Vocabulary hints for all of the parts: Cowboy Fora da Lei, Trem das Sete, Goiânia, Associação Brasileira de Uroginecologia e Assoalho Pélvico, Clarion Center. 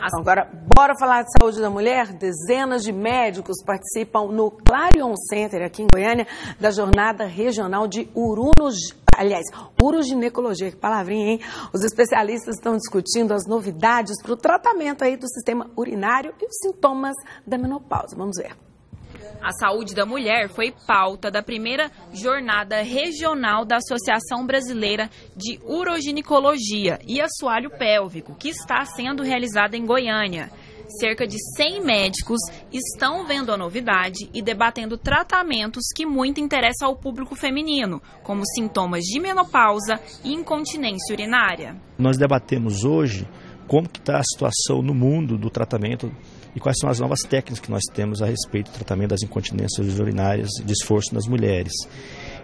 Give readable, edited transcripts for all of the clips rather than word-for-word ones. Agora, bora falar de saúde da mulher? Dezenas de médicos participam no Clarion Center, aqui em Goiânia, da jornada regional de uroginecologia, que palavrinha, hein? Os especialistas estão discutindo as novidades para o tratamento aí do sistema urinário e os sintomas da menopausa. Vamos ver. A saúde da mulher foi pauta da primeira jornada regional da Associação Brasileira de Uroginecologia e Assoalho Pélvico, que está sendo realizada em Goiânia. Cerca de 100 médicos estão vendo a novidade e debatendo tratamentos que muito interessam ao público feminino, como sintomas de menopausa e incontinência urinária. Nós debatemos hoje como que está a situação no mundo do tratamento e quais são as novas técnicas que nós temos a respeito do tratamento das incontinências urinárias de esforço nas mulheres.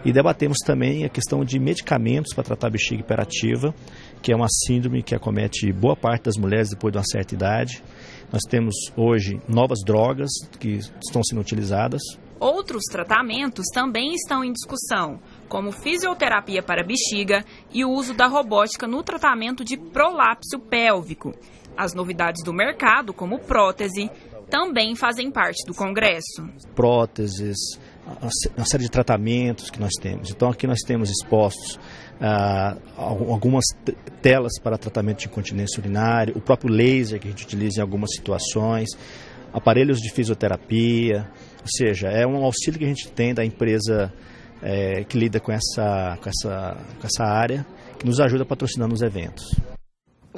E debatemos também a questão de medicamentos para tratar a bexiga hiperativa, que é uma síndrome que acomete boa parte das mulheres depois de uma certa idade. Nós temos hoje novas drogas que estão sendo utilizadas. Outros tratamentos também estão em discussão, como fisioterapia para bexiga e o uso da robótica no tratamento de prolapso pélvico. As novidades do mercado, como prótese, também fazem parte do congresso. Próteses, uma série de tratamentos que nós temos. Então aqui nós temos expostos algumas telas para tratamento de incontinência urinária, o próprio laser que a gente utiliza em algumas situações, aparelhos de fisioterapia, ou seja, é um auxílio que a gente tem da empresa que lida com essa área, que nos ajuda patrocinando os eventos.